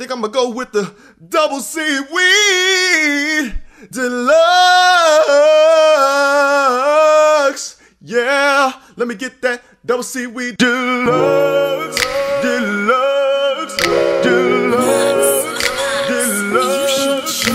Think I'm gonna go with the double C weed deluxe. Yeah, let me get that double C weed deluxe, deluxe, deluxe, deluxe, deluxe.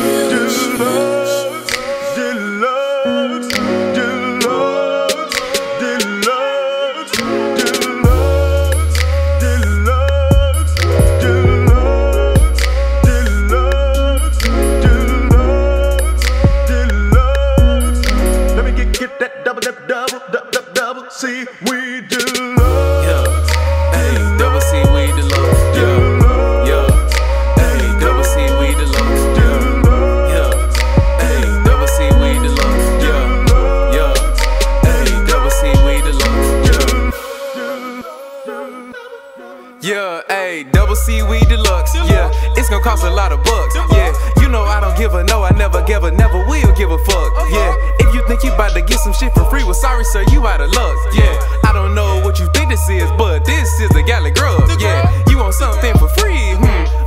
See, we do love. Yeah. Hey, double C, we do love. Yeah. Yeah. Hey, double C, we do love. Yeah. Yeah. Hey, double C, we do love. Yeah. Yeah. Hey, double C, we do love. Yeah. Yeah. Hey, double C, we deluxe. Yeah. It's gonna cost a lot of bucks. Yeah. You know I don't give a no. I never give a, never will give a fuck. Yeah. If you think you about to get some shit for free, well, sorry, sir, you out of luck. Yeah. I don't know what you think this is, but this is the galley grub. Yeah. You want something for free?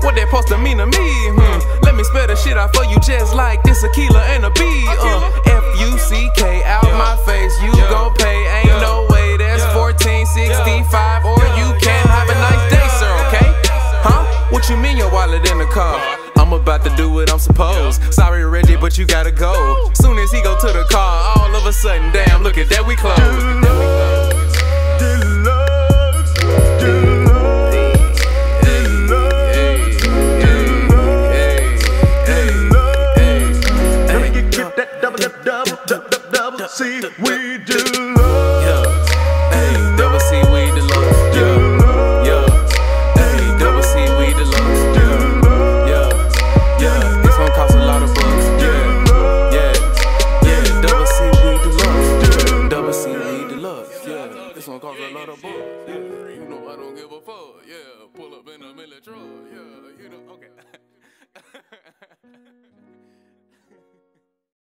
What that supposed to mean to me? Let me spell the shit out for you, just like this Aquila and a B. F-U-C-K out my face. You gon' pay. Ain't no way. That's 1465, or you can't have a nice day, sir. Okay? Huh? What you mean your wallet in the car? I'm about to do what I'm supposed. Sorry, Reggie, but you gotta go. Soon as he go to the car, all of a sudden, damn, look at that, we close. This one costs a lot of bucks. Yeah. You know I don't give a fuck. Yeah, pull up in a military truck.